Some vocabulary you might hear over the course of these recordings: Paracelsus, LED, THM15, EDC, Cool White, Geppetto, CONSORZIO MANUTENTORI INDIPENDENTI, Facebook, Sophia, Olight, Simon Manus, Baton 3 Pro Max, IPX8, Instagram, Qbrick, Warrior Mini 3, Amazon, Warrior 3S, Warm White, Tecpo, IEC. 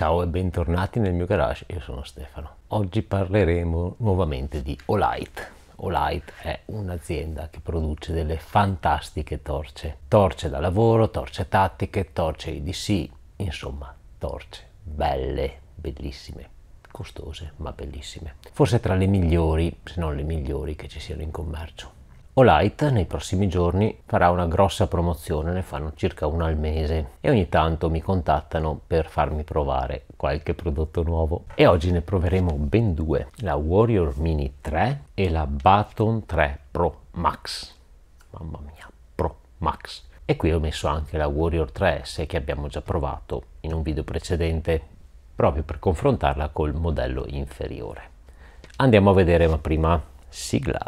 Ciao e bentornati nel mio garage, io sono Stefano. Oggi parleremo nuovamente di Olight. Olight è un'azienda che produce delle fantastiche torce. Torce da lavoro, torce tattiche, torce EDC, insomma torce belle, bellissime, costose ma bellissime. Forse tra le migliori, se non le migliori che ci siano in commercio. Olight nei prossimi giorni farà una grossa promozione, ne fanno circa una al mese e ogni tanto mi contattano per farmi provare qualche prodotto nuovo e oggi ne proveremo ben due, la Warrior Mini 3 e la Baton 3 Pro Max. Mamma mia, Pro Max. E qui ho messo anche la Warrior 3S che abbiamo già provato in un video precedente proprio per confrontarla col modello inferiore. Andiamo a vedere, ma prima sigla.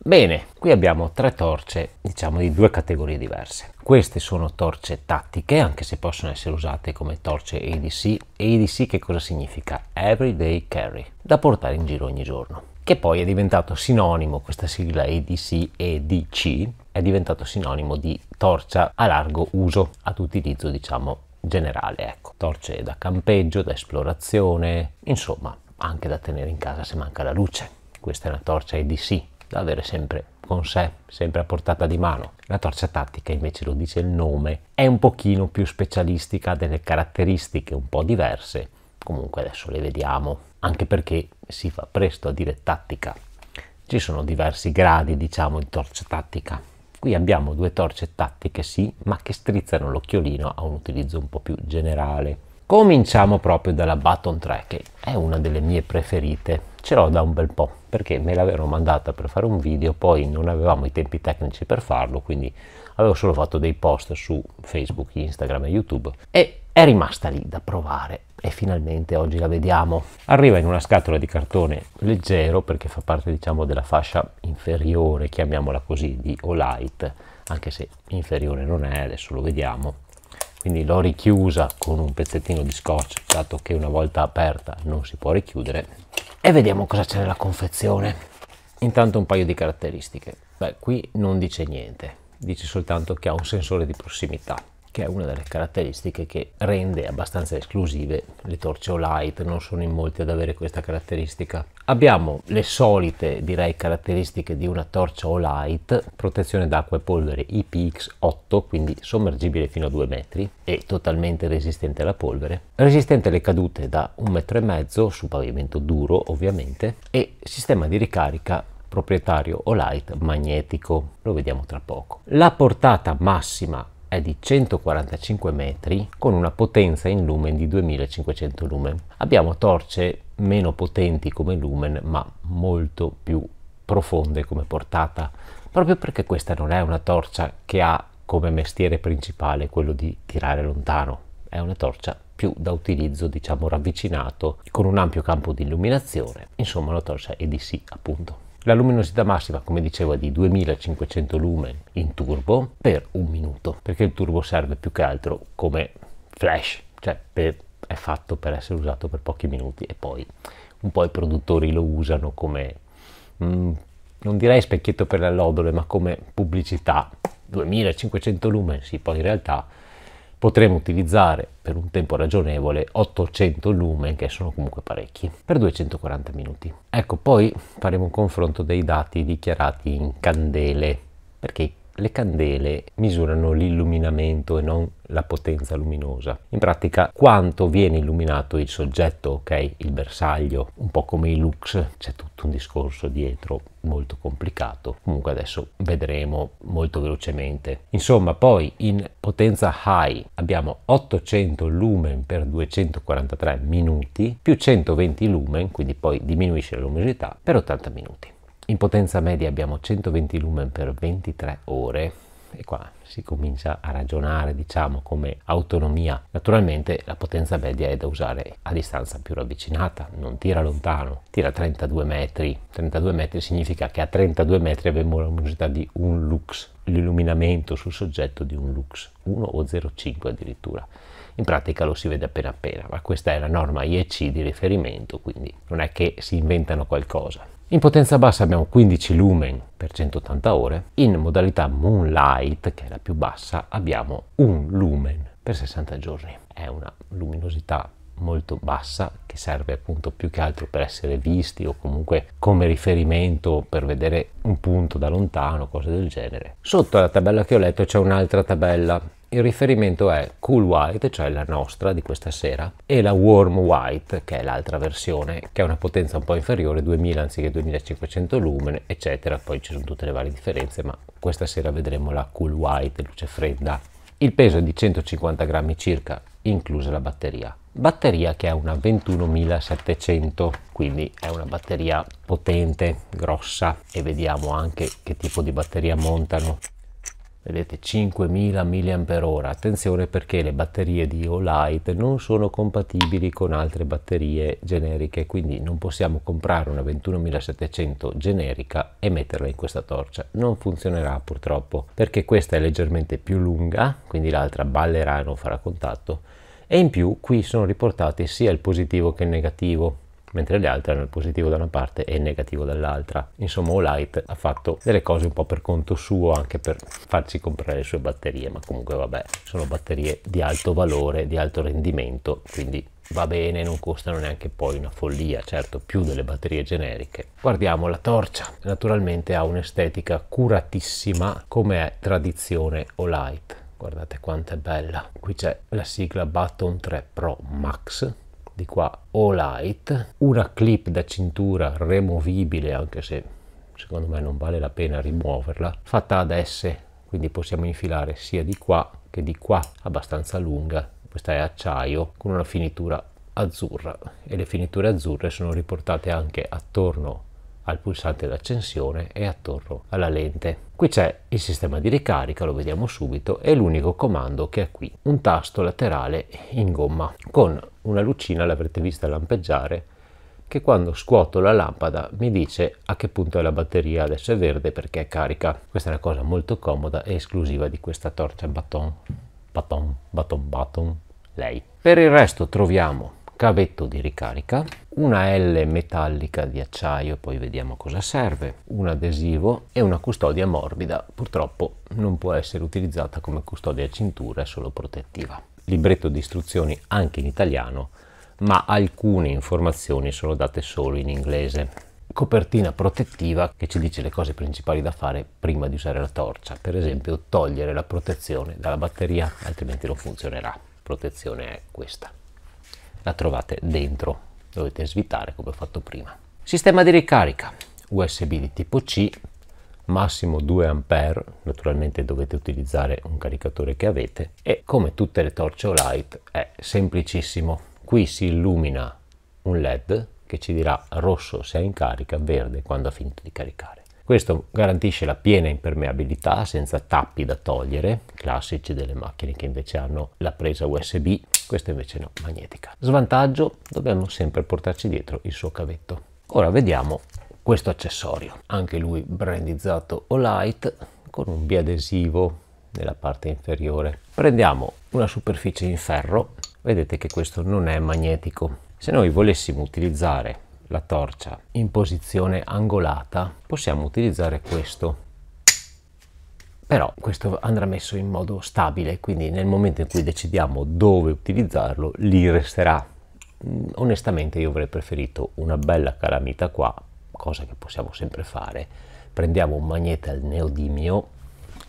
Bene, qui abbiamo tre torce, diciamo, di due categorie diverse. Queste sono torce tattiche, anche se possono essere usate come torce EDC. EDC che cosa significa? Everyday Carry, da portare in giro ogni giorno. Che poi è diventato sinonimo, questa sigla EDC, è diventato sinonimo di torcia a largo uso, ad utilizzo, diciamo, generale, ecco. Torce da campeggio, da esplorazione, insomma, anche da tenere in casa se manca la luce. Questa è una torcia EDC, da avere sempre con sé, sempre a portata di mano. La torcia tattica, invece lo dice il nome, è un pochino più specialistica, ha delle caratteristiche un po' diverse, comunque adesso le vediamo, anche perché si fa presto a dire tattica. Ci sono diversi gradi, diciamo, di torcia tattica. Qui abbiamo due torce tattiche, sì, ma che strizzano l'occhiolino a un utilizzo un po' più generale. Cominciamo proprio dalla Baton 3, che è una delle mie preferite. Ce l'ho da un bel po', perché me l'avevano mandata per fare un video, poi non avevamo i tempi tecnici per farlo, quindi avevo solo fatto dei post su Facebook, Instagram e YouTube, e è rimasta lì da provare, e finalmente oggi la vediamo. Arriva in una scatola di cartone leggero, perché fa parte, diciamo, della fascia inferiore, chiamiamola così, di Olight, anche se inferiore non è, adesso lo vediamo. Quindi l'ho richiusa con un pezzettino di scotch, dato che una volta aperta non si può richiudere, e vediamo cosa c'è nella confezione. Intanto un paio di caratteristiche. Beh, qui non dice niente, dice soltanto che ha un sensore di prossimità, che è una delle caratteristiche che rende abbastanza esclusive. Le torce Olight non sono in molti ad avere questa caratteristica. Abbiamo le solite, direi, caratteristiche di una torcia Olight: protezione d'acqua e polvere IPX8, quindi sommergibile fino a 2 metri e totalmente resistente alla polvere, resistente alle cadute da 1,5 metri su pavimento duro ovviamente, e sistema di ricarica proprietario Olight magnetico, lo vediamo tra poco. La portata massima è di 145 metri con una potenza in lumen di 2500 lumen. Abbiamo torce meno potenti come lumen ma molto più profonde come portata, proprio perché questa non è una torcia che ha come mestiere principale quello di tirare lontano, è una torcia più da utilizzo, diciamo, ravvicinato, con un ampio campo di illuminazione, insomma una torcia EDC appunto. La luminosità massima, come dicevo, è di 2500 lumen in turbo per un minuto, perché il turbo serve più che altro come flash, cioè è fatto per essere usato per pochi minuti, e poi un po' i produttori lo usano come, non direi specchietto per le allodole, ma come pubblicità. 2500 lumen, sì, poi in realtà potremo utilizzare per un tempo ragionevole 800 lumen, che sono comunque parecchi, per 240 minuti. Ecco, poi faremo un confronto dei dati dichiarati in candele, perché le candele misurano l'illuminamento e non la potenza luminosa. In pratica, quanto viene illuminato il soggetto, ok? Il bersaglio, un po' come i lux, c'è tutto un discorso dietro molto complicato. Comunque adesso vedremo molto velocemente. Insomma, poi in potenza high abbiamo 800 lumen per 243 minuti, più 120 lumen, quindi poi diminuisce la luminosità, per 80 minuti. In potenza media abbiamo 120 lumen per 23 ore, e qua si comincia a ragionare, diciamo, come autonomia. Naturalmente la potenza media è da usare a distanza più ravvicinata, non tira lontano, tira 32 metri. 32 metri significa che a 32 metri abbiamo la luminosità di un lux, l'illuminamento sul soggetto di un lux, 1 o 0,5 addirittura. In pratica lo si vede appena appena, ma questa è la norma IEC di riferimento, quindi non è che si inventano qualcosa. In potenza bassa abbiamo 15 lumen per 180 ore, in modalità Moonlight, che è la più bassa, abbiamo 1 lumen per 60 giorni. È una luminosità molto bassa che serve appunto più che altro per essere visti o comunque come riferimento per vedere un punto da lontano, cose del genere. Sotto alla tabella che ho letto c'è un'altra tabella. Il riferimento è Cool White, cioè la nostra di questa sera, e la Warm White, che è l'altra versione, che ha una potenza un po' inferiore, 2000 anziché 2500 lumen, eccetera. Poi ci sono tutte le varie differenze, ma questa sera vedremo la Cool White, luce fredda. Il peso è di 150 grammi circa, inclusa la batteria. Batteria che è una 21700, quindi è una batteria potente, grossa, e vediamo anche che tipo di batteria montano. Vedete, 5000 mAh, attenzione perché le batterie di Olight non sono compatibili con altre batterie generiche, quindi non possiamo comprare una 21700 generica e metterla in questa torcia, non funzionerà purtroppo, perché questa è leggermente più lunga, quindi l'altra ballerà e non farà contatto, e in più qui sono riportati sia il positivo che il negativo, mentre le altre hanno il positivo da una parte e il negativo dall'altra. Insomma, Olight ha fatto delle cose un po' per conto suo, anche per farci comprare le sue batterie, ma comunque vabbè, sono batterie di alto valore, di alto rendimento, quindi va bene, non costano neanche poi una follia, certo più delle batterie generiche. Guardiamo la torcia, naturalmente ha un'estetica curatissima come è tradizione Olight. Guardate quanto è bella, qui c'è la sigla Baton 3 Pro Max, di qua Olight, una clip da cintura removibile, anche se secondo me non vale la pena rimuoverla, fatta ad S, quindi possiamo infilare sia di qua che di qua, abbastanza lunga. Questa è acciaio con una finitura azzurra, e le finiture azzurre sono riportate anche attorno al pulsante d'accensione e attorno alla lente. Qui c'è il sistema di ricarica, lo vediamo subito, e l'unico comando che è qui, un tasto laterale in gomma con una lucina, l'avrete vista lampeggiare, che quando scuoto la lampada mi dice a che punto è la batteria. Adesso è verde perché è carica. Questa è una cosa molto comoda e esclusiva di questa torcia Baton, lei. Per il resto troviamo cavetto di ricarica, una L metallica di acciaio, poi vediamo cosa serve, un adesivo e una custodia morbida, purtroppo non può essere utilizzata come custodia a cintura, è solo protettiva. Libretto di istruzioni anche in italiano, ma alcune informazioni sono date solo in inglese. Copertina protettiva che ci dice le cose principali da fare prima di usare la torcia, per esempio togliere la protezione dalla batteria, altrimenti non funzionerà. Protezione è questa. La trovate dentro, dovete svitare come ho fatto prima. Sistema di ricarica USB di tipo C, massimo 2 ampere, naturalmente dovete utilizzare un caricatore che avete, e come tutte le torce Olight è semplicissimo. Qui si illumina un LED che ci dirà rosso se è in carica, verde quando ha finito di caricare. Questo garantisce la piena impermeabilità senza tappi da togliere, classici delle macchine che invece hanno la presa USB, questa invece no, magnetica. Svantaggio, dobbiamo sempre portarci dietro il suo cavetto. Ora vediamo questo accessorio, anche lui brandizzato Olight, con un biadesivo nella parte inferiore. Prendiamo una superficie in ferro, vedete che questo non è magnetico. Se noi volessimo utilizzare la torcia in posizione angolata possiamo utilizzare questo, però questo andrà messo in modo stabile, quindi nel momento in cui decidiamo dove utilizzarlo lì resterà. Onestamente io avrei preferito una bella calamita qua, cosa che possiamo sempre fare. Prendiamo un magnete al neodimio.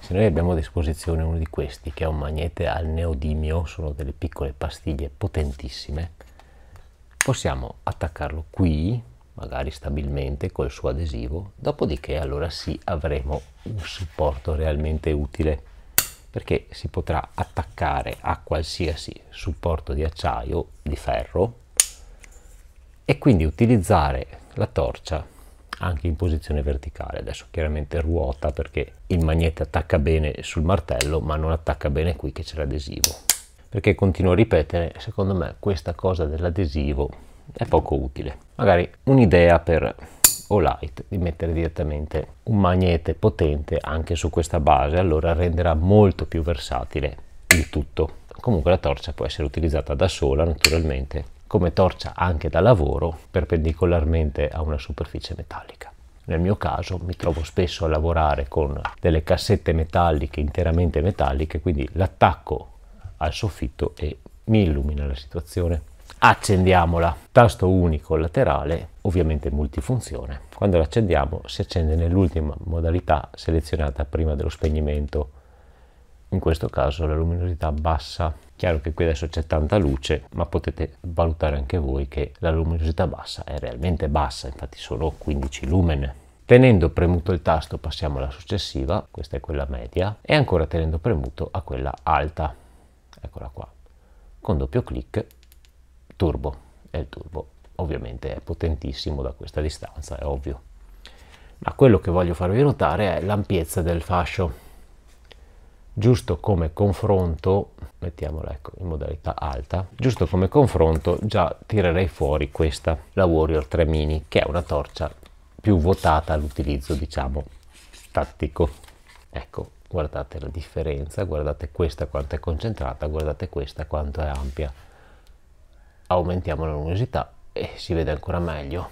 Se noi abbiamo a disposizione uno di questi che è un magnete al neodimio, sono delle piccole pastiglie potentissime, possiamo attaccarlo qui, magari stabilmente col suo adesivo, dopodiché allora sì, avremo un supporto realmente utile, perché si potrà attaccare a qualsiasi supporto di acciaio, di ferro, e quindi utilizzare la torcia anche in posizione verticale. Adesso chiaramente ruota perché il magnete attacca bene sul martello, ma non attacca bene qui che c'è l'adesivo. Perché continuo a ripetere, secondo me questa cosa dell'adesivo è poco utile. Magari un'idea per Olight di mettere direttamente un magnete potente anche su questa base, allora renderà molto più versatile il tutto. Comunque la torcia può essere utilizzata da sola naturalmente, come torcia anche da lavoro perpendicolarmente a una superficie metallica. Nel mio caso mi trovo spesso a lavorare con delle cassette metalliche, interamente metalliche, quindi l'attacco al soffitto e mi illumina la situazione. Accendiamola, tasto unico laterale, ovviamente multifunzione. Quando l'accendiamo si accende nell'ultima modalità selezionata prima dello spegnimento, in questo caso la luminosità bassa. Chiaro che qui adesso c'è tanta luce, ma potete valutare anche voi che la luminosità bassa è realmente bassa, infatti sono 15 lumen. Tenendo premuto il tasto passiamo alla successiva, questa è quella media, e ancora tenendo premuto a quella alta, eccola qua, con doppio clic turbo, e il turbo ovviamente è potentissimo da questa distanza, è ovvio, ma quello che voglio farvi notare è l'ampiezza del fascio. Giusto come confronto, mettiamola ecco in modalità alta, giusto come confronto già tirerei fuori questa, la Warrior 3 Mini, che è una torcia più votata all'utilizzo, diciamo, tattico. Ecco, guardate la differenza, guardate questa quanto è concentrata, guardate questa quanto è ampia. Aumentiamo la luminosità e si vede ancora meglio.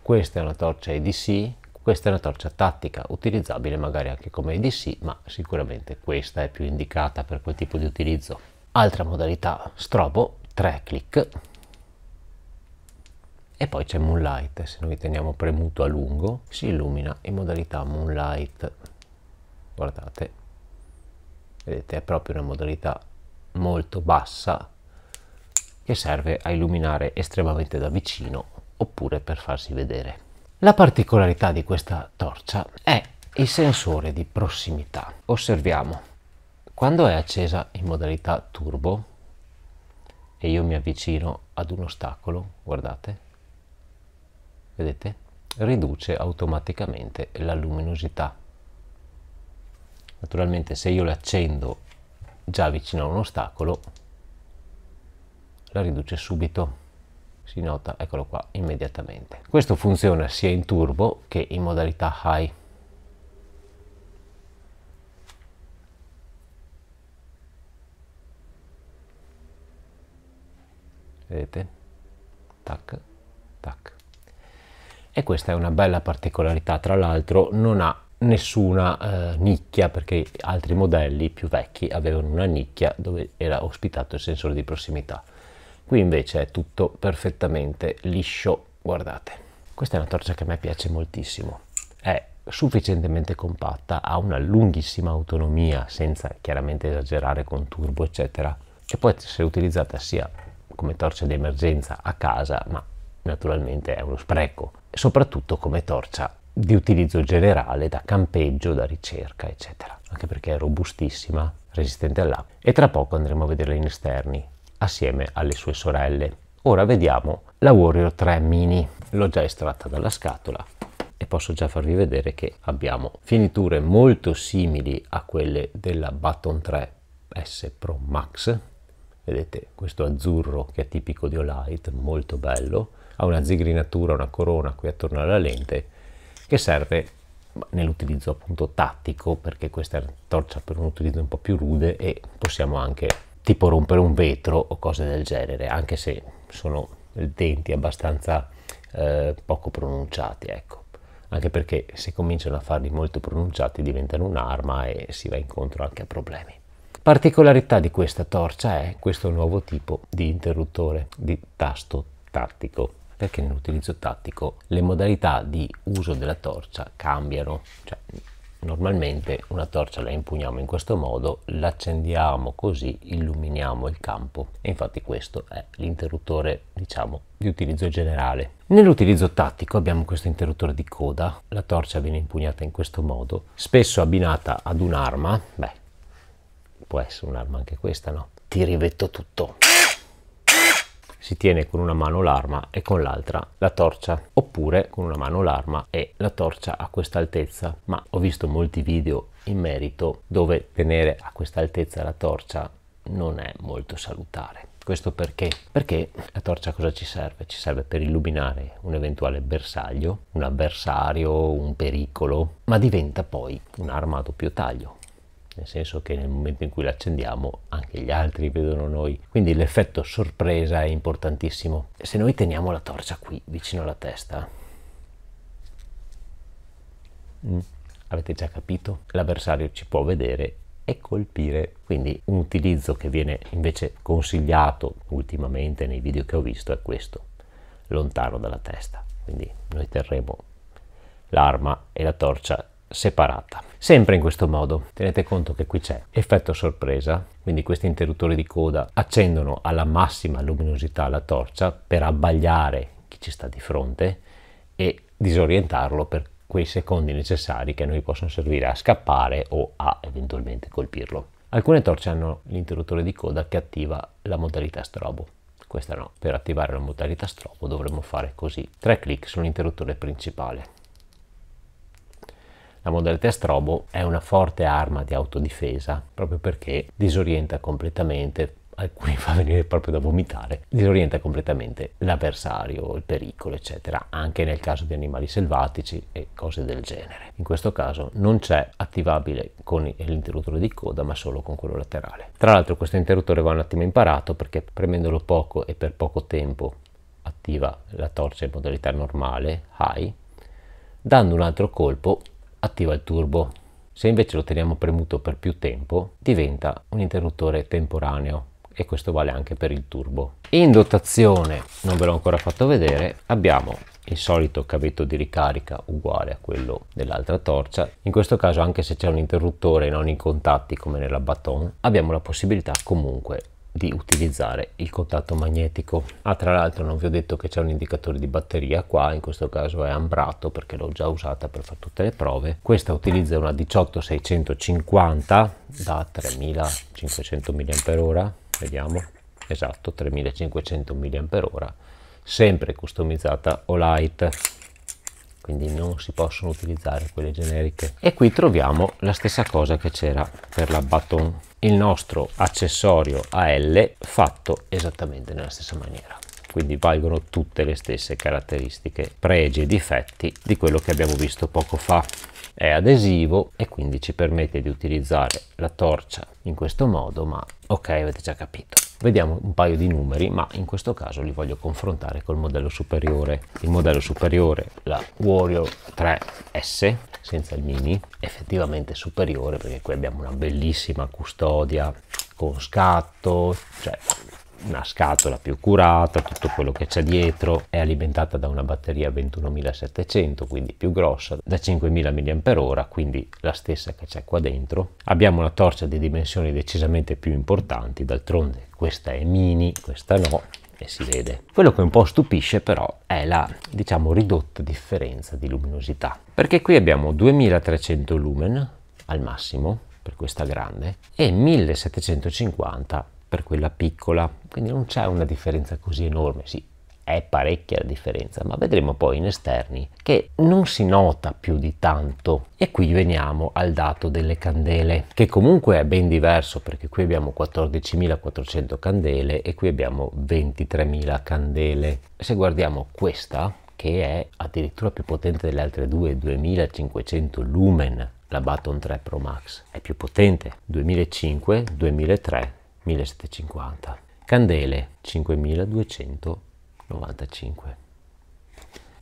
Questa è una torcia EDC. Questa è una torcia tattica, utilizzabile magari anche come EDC, ma sicuramente questa è più indicata per quel tipo di utilizzo. Altra modalità, strobo, 3 clic. E poi c'è Moonlight, se noi teniamo premuto a lungo, si illumina in modalità Moonlight. Guardate, vedete, è proprio una modalità molto bassa che serve a illuminare estremamente da vicino oppure per farsi vedere. La particolarità di questa torcia è il sensore di prossimità. Osserviamo, quando è accesa in modalità turbo e io mi avvicino ad un ostacolo, guardate, vedete, riduce automaticamente la luminosità. Naturalmente se io l'accendo già vicino a un ostacolo, la riduce subito. Si nota, eccolo qua, immediatamente. Questo funziona sia in turbo che in modalità high. Vedete? Tac, tac. E questa è una bella particolarità, tra l'altro non ha nessuna nicchia, perché altri modelli più vecchi avevano una nicchia dove era ospitato il sensore di prossimità. Qui invece è tutto perfettamente liscio, guardate. Questa è una torcia che a me piace moltissimo, è sufficientemente compatta, ha una lunghissima autonomia senza chiaramente esagerare con turbo eccetera, e può essere utilizzata sia come torcia di emergenza a casa, ma naturalmente è uno spreco, e soprattutto come torcia di utilizzo generale da campeggio, da ricerca eccetera, anche perché è robustissima, resistente all'acqua, e tra poco andremo a vederla in esterni assieme alle sue sorelle. Ora vediamo la Warrior 3 Mini. L'ho già estratta dalla scatola e posso già farvi vedere che abbiamo finiture molto simili a quelle della Baton 3S Pro Max. Vedete questo azzurro che è tipico di Olight, molto bello. Ha una zigrinatura, una corona qui attorno alla lente che serve nell'utilizzo appunto tattico, perché questa è una torcia per un utilizzo un po' più rude e possiamo anche tipo rompere un vetro o cose del genere, anche se sono denti abbastanza poco pronunciati, ecco, anche perché se cominciano a farli molto pronunciati diventano un'arma e si va incontro anche a problemi. Particolarità di questa torcia è questo nuovo tipo di interruttore di tasto tattico, perché nell'utilizzo tattico le modalità di uso della torcia cambiano, cioè normalmente una torcia la impugniamo in questo modo, l'accendiamo così, illuminiamo il campo, e infatti questo è l'interruttore, diciamo, di utilizzo generale. Nell'utilizzo tattico abbiamo questo interruttore di coda, la torcia viene impugnata in questo modo, spesso abbinata ad un'arma, beh, può essere un'arma anche questa, no? Ti rivetto tutto! Si tiene con una mano l'arma e con l'altra la torcia, oppure con una mano l'arma e la torcia a questa altezza, ma ho visto molti video in merito dove tenere a questa altezza la torcia non è molto salutare. Questo perché? Perché la torcia cosa ci serve? Ci serve per illuminare un eventuale bersaglio, un avversario, un pericolo, ma diventa poi un'arma a doppio taglio. nel senso che nel momento in cui l'accendiamo anche gli altri vedono noi, quindi l'effetto sorpresa è importantissimo. Se noi teniamo la torcia qui vicino alla testa, avete già capito, l'avversario ci può vedere e colpire. Quindi un utilizzo che viene invece consigliato ultimamente nei video che ho visto è questo, lontano dalla testa, quindi noi terremo l'arma e la torcia separata. Sempre in questo modo tenete conto che qui c'è effetto sorpresa, quindi questi interruttori di coda accendono alla massima luminosità la torcia per abbagliare chi ci sta di fronte e disorientarlo per quei secondi necessari che a noi possono servire a scappare o a eventualmente colpirlo. Alcune torce hanno l'interruttore di coda che attiva la modalità strobo, questa no. Per attivare la modalità strobo dovremmo fare così, 3 clic sull'interruttore principale. La modalità strobo è una forte arma di autodifesa proprio perché disorienta completamente, alcuni fa venire proprio da vomitare, disorienta completamente l'avversario, il pericolo, eccetera, anche nel caso di animali selvatici e cose del genere. In questo caso non c'è attivabile con l'interruttore di coda ma solo con quello laterale. Tra l'altro questo interruttore va un attimo imparato perché premendolo poco e per poco tempo attiva la torcia in modalità normale, high, dando un altro colpo attiva il turbo. Se invece lo teniamo premuto per più tempo diventa un interruttore temporaneo e questo vale anche per il turbo. In dotazione, non ve l'ho ancora fatto vedere, abbiamo il solito cavetto di ricarica uguale a quello dell'altra torcia. In questo caso, anche se c'è un interruttore non in contatti come nella Baton, abbiamo la possibilità comunque di utilizzare il contatto magnetico. Tra l'altro non vi ho detto che c'è un indicatore di batteria qua, in questo caso è ambrato perché l'ho già usata per fare tutte le prove. Questa utilizza una 18650 da 3500 mAh, vediamo, esatto, 3500 mAh, sempre customizzata Olight, quindi non si possono utilizzare quelle generiche. E qui troviamo la stessa cosa che c'era per la Baton, il nostro accessorio AL fatto esattamente nella stessa maniera, quindi valgono tutte le stesse caratteristiche, pregi e difetti di quello che abbiamo visto poco fa. È adesivo e quindi ci permette di utilizzare la torcia in questo modo, ma ok, avete già capito. Vediamo un paio di numeri, ma in questo caso li voglio confrontare col modello superiore. Il modello superiore, la Warrior 3S, senza il Mini, effettivamente superiore perché qui abbiamo una bellissima custodia con scatto, cioè una scatola più curata, tutto quello che c'è dietro. È alimentata da una batteria 21700, quindi più grossa, da 5000 mAh, quindi la stessa che c'è qua dentro. Abbiamo una torcia di dimensioni decisamente più importanti, d'altronde questa è Mini, questa no, e si vede. Quello che un po' stupisce però è la, diciamo, ridotta differenza di luminosità, perché qui abbiamo 2300 lumen al massimo per questa grande e 1750 per quella piccola, quindi non c'è una differenza così enorme. Sì, è parecchia la differenza, ma vedremo poi in esterni che non si nota più di tanto. E qui veniamo al dato delle candele, che comunque è ben diverso, perché qui abbiamo 14400 candele e qui abbiamo 23000 candele. Se guardiamo questa, che è addirittura più potente delle altre due, 2500 lumen, la Baton 3 Pro Max è più potente, 2500, 2003, 1750 candele, 5295,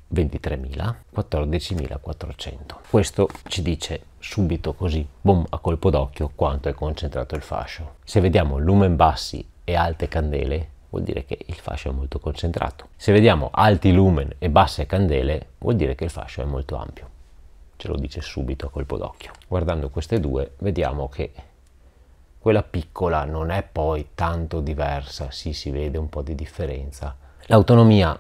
23000, 14400. Questo ci dice subito, così boom, a colpo d'occhio, quanto è concentrato il fascio. Se vediamo lumen bassi e alte candele vuol dire che il fascio è molto concentrato, se vediamo alti lumen e basse candele vuol dire che il fascio è molto ampio. Ce lo dice subito a colpo d'occhio. Guardando queste due vediamo che quella piccola non è poi tanto diversa, sì, si vede un po' di differenza. L'autonomia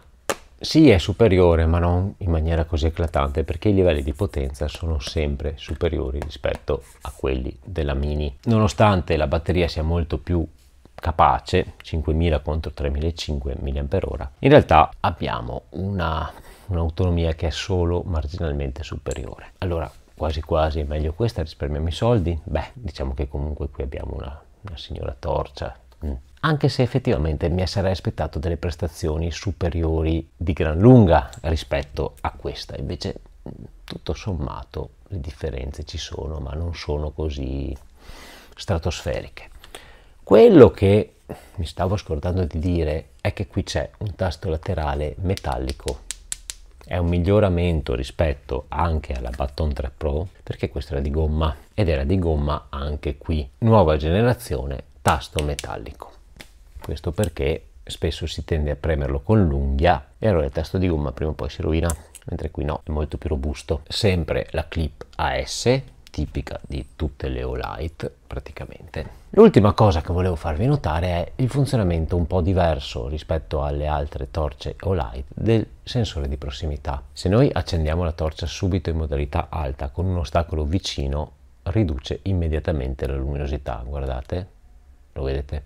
sì è superiore, ma non in maniera così eclatante, perché i livelli di potenza sono sempre superiori rispetto a quelli della Mini. Nonostante la batteria sia molto più capace, 5000 contro 3500 mAh, in realtà abbiamo un'autonomia che è solo marginalmente superiore. Allora, quasi quasi è meglio questa, risparmiamo i soldi. Beh, diciamo che comunque qui abbiamo una signora torcia, anche se effettivamente mi sarei aspettato delle prestazioni superiori di gran lunga rispetto a questa. Invece tutto sommato le differenze ci sono, ma non sono così stratosferiche. Quello che mi stavo scordando di dire è che qui c'è un tasto laterale metallico. È un miglioramento rispetto anche alla Baton 3 Pro, perché questa era di gomma ed era di gomma anche qui. Nuova generazione, tasto metallico. Questo perché spesso si tende a premerlo con l'unghia e allora il tasto di gomma prima o poi si rovina, mentre qui no, è molto più robusto. Sempre la clip AS, tipica di tutte le Olight praticamente. L'ultima cosa che volevo farvi notare è il funzionamento un po' diverso rispetto alle altre torce Olight del sensore di prossimità. Se noi accendiamo la torcia subito in modalità alta con un ostacolo vicino, riduce immediatamente la luminosità, guardate, lo vedete?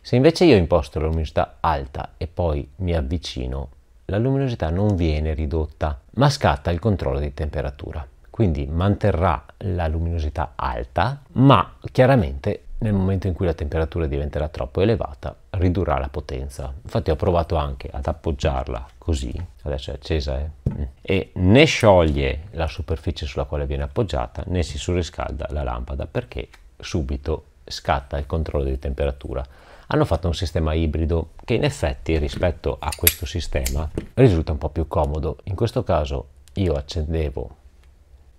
Se invece io imposto la luminosità alta e poi mi avvicino, la luminosità non viene ridotta, ma scatta il controllo di temperatura. Quindi manterrà la luminosità alta, ma chiaramente nel momento in cui la temperatura diventerà troppo elevata ridurrà la potenza. Infatti ho provato anche ad appoggiarla così, adesso è accesa, e né scioglie la superficie sulla quale viene appoggiata né si surriscalda la lampada, perché subito scatta il controllo di temperatura. Hanno fatto un sistema ibrido che in effetti rispetto a questo sistema risulta un po' più comodo. In questo caso io accendevo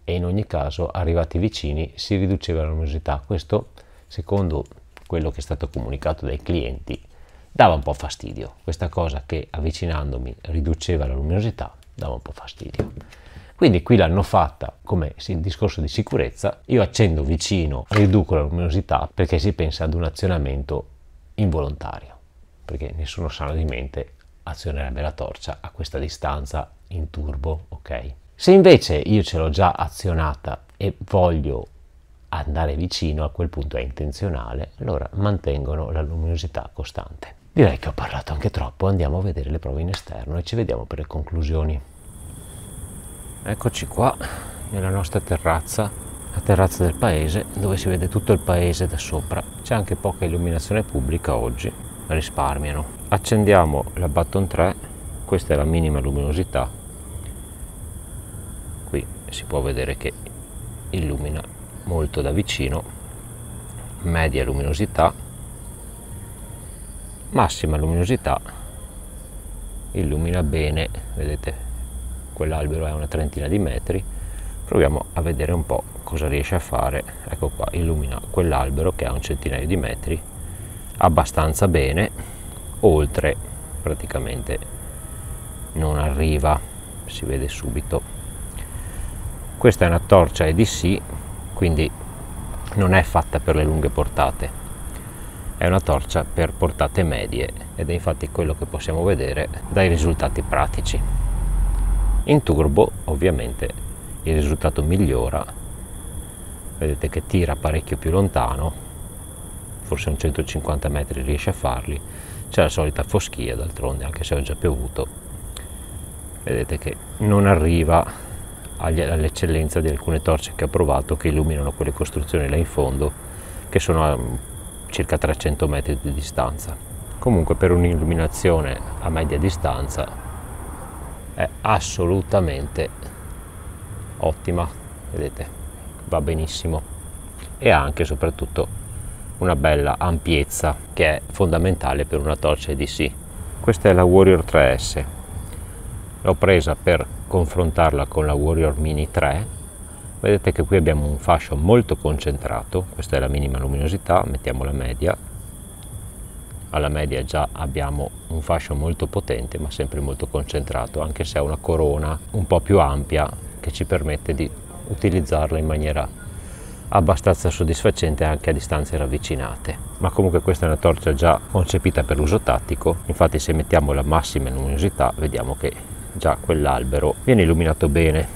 e in ogni caso arrivati vicini si riduceva la luminosità. Questo, secondo quello che è stato comunicato dai clienti, dava un po' fastidio. Questa cosa che avvicinandomi riduceva la luminosità dava un po' fastidio. Quindi qui l'hanno fatta come il discorso di sicurezza: io accendo vicino, riduco la luminosità, perché si pensa ad un azionamento involontario, perché nessuno sano di mente azionerebbe la torcia a questa distanza in turbo, ok? Se invece io ce l'ho già azionata e voglio andare vicino, a quel punto è intenzionale, allora mantengono la luminosità costante. Direi che ho parlato anche troppo, andiamo a vedere le prove in esterno e ci vediamo per le conclusioni. Eccoci qua nella nostra terrazza, la terrazza del paese, dove si vede tutto il paese da sopra. C'è anche poca illuminazione pubblica oggi, risparmiano. Accendiamo la Baton 3, questa è la minima luminosità. Qui si può vedere che illumina molto da vicino, media luminosità, massima luminosità, illumina bene, vedete? Quell'albero è una trentina di metri. Proviamo a vedere un po' cosa riesce a fare. Ecco qua, illumina quell'albero che è un centinaio di metri abbastanza bene, oltre praticamente non arriva, si vede subito. Questa è una torcia EDC, quindi non è fatta per le lunghe portate, è una torcia per portate medie ed è infatti quello che possiamo vedere dai risultati pratici. In turbo ovviamente il risultato migliora, vedete che tira parecchio più lontano, forse un 150 metri riesce a farli. C'è la solita foschia d'altronde, anche se ho già piovuto, vedete che non arriva all'eccellenza di alcune torce che ho provato, che illuminano quelle costruzioni là in fondo, che sono a circa 300 metri di distanza. Comunque per un'illuminazione a media distanza è assolutamente ottima, vedete, va benissimo, e ha anche soprattutto una bella ampiezza che è fondamentale per una torcia EDC. Questa è la Warrior 3S, l'ho presa per confrontarla con la Warrior Mini 3, vedete che qui abbiamo un fascio molto concentrato, questa è la minima luminosità, mettiamo la media. Alla media già abbiamo un fascio molto potente ma sempre molto concentrato, anche se ha una corona un po' più ampia che ci permette di utilizzarla in maniera abbastanza soddisfacente anche a distanze ravvicinate. Ma comunque questa è una torcia già concepita per uso tattico, infatti se mettiamo la massima luminosità vediamo che già quell'albero viene illuminato bene.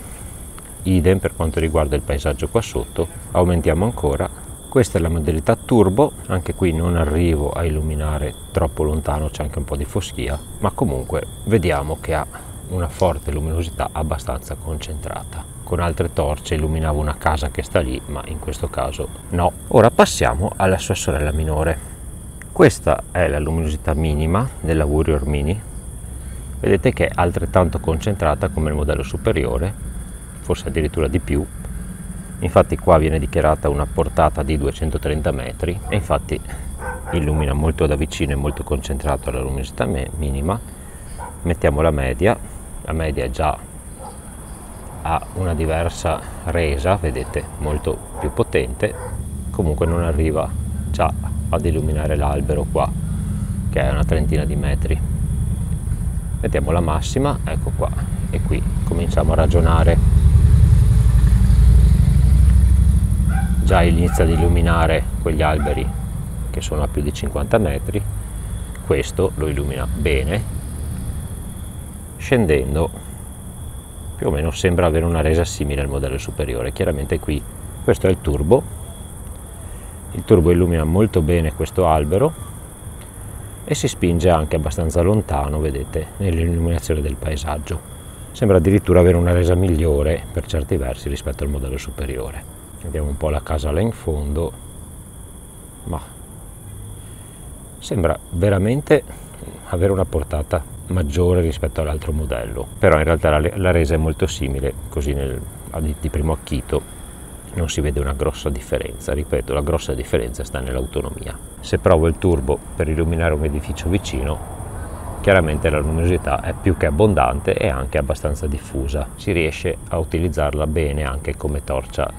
Idem per quanto riguarda il paesaggio qua sotto, aumentiamo ancora. Questa è la modalità turbo, anche qui non arrivo a illuminare troppo lontano, c'è anche un po' di foschia, ma comunque vediamo che ha una forte luminosità abbastanza concentrata. Con altre torce illuminavo una casa che sta lì, ma in questo caso no. Ora passiamo alla sua sorella minore. Questa è la luminosità minima della Warrior Mini, vedete che è altrettanto concentrata come il modello superiore, forse addirittura di più. infatti qua viene dichiarata una portata di 230 metri e infatti illumina molto da vicino e molto concentrato alla luminosità minima. Mettiamo la media è già a una diversa resa, vedete, molto più potente, comunque non arriva già ad illuminare l'albero qua che è una trentina di metri. Mettiamo la massima, ecco qua, e qui cominciamo a ragionare. Già inizia ad illuminare quegli alberi che sono a più di 50 metri, questo lo illumina bene. Scendendo più o meno sembra avere una resa simile al modello superiore, chiaramente qui questo è il turbo. Il turbo illumina molto bene questo albero e si spinge anche abbastanza lontano, vedete, nell'illuminazione del paesaggio. Sembra addirittura avere una resa migliore per certi versi rispetto al modello superiore. Vediamo un po' la casa là in fondo, ma sembra veramente avere una portata maggiore rispetto all'altro modello, però in realtà la resa è molto simile, così di primo acchito non si vede una grossa differenza. Ripeto, la grossa differenza sta nell'autonomia. Se provo il turbo per illuminare un edificio vicino, chiaramente la luminosità è più che abbondante e anche abbastanza diffusa, si riesce a utilizzarla bene anche come torcia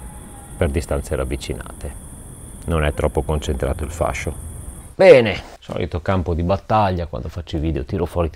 per distanze ravvicinate, non è troppo concentrato il fascio. Bene, solito campo di battaglia, quando faccio i video tiro fuori,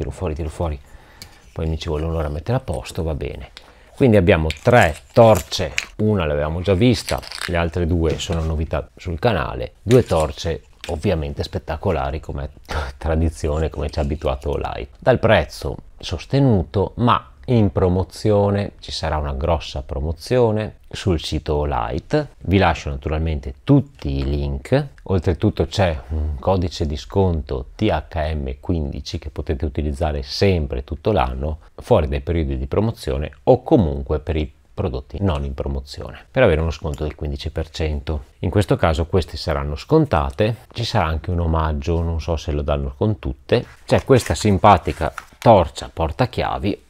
poi mi ci vuole un'ora a mettere a posto, va bene. Quindi abbiamo tre torce, una l'avevamo già vista, le altre due sono novità sul canale, due torce ovviamente spettacolari come tradizione, come ci ha abituato Olight, dal prezzo sostenuto ma in promozione. Ci sarà una grossa promozione sul sito Olight, vi lascio naturalmente tutti i link, oltretutto c'è un codice di sconto THM15 che potete utilizzare sempre tutto l'anno fuori dai periodi di promozione o comunque per i prodotti non in promozione per avere uno sconto del 15%. In questo caso queste saranno scontate, ci sarà anche un omaggio, non so se lo danno con tutte. C'è questa simpatica torcia portachiavi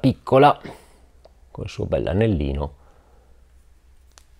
piccola col suo bell'anellino,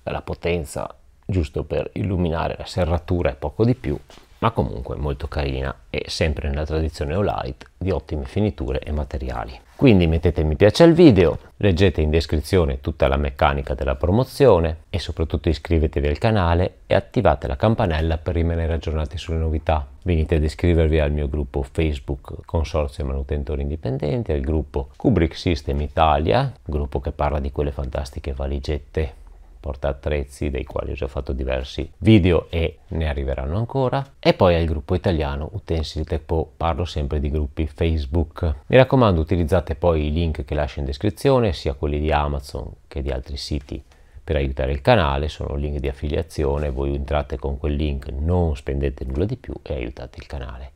la potenza giusto per illuminare la serratura e poco di più, ma comunque molto carina e sempre nella tradizione Olight di ottime finiture e materiali. Quindi mettete mi piace al video, leggete in descrizione tutta la meccanica della promozione e soprattutto iscrivetevi al canale e attivate la campanella per rimanere aggiornati sulle novità. Venite ad iscrivervi al mio gruppo Facebook Consorzio Manutentori Indipendenti, al gruppo Qbrick System Italia, gruppo che parla di quelle fantastiche valigette porta attrezzi dei quali ho già fatto diversi video e ne arriveranno ancora, e poi al gruppo italiano Utensili Tecpo, parlo sempre di gruppi Facebook. Mi raccomando, utilizzate poi i link che lascio in descrizione, sia quelli di Amazon che di altri siti, per aiutare il canale, sono link di affiliazione, voi entrate con quel link, non spendete nulla di più e aiutate il canale.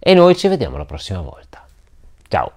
E noi ci vediamo la prossima volta. Ciao!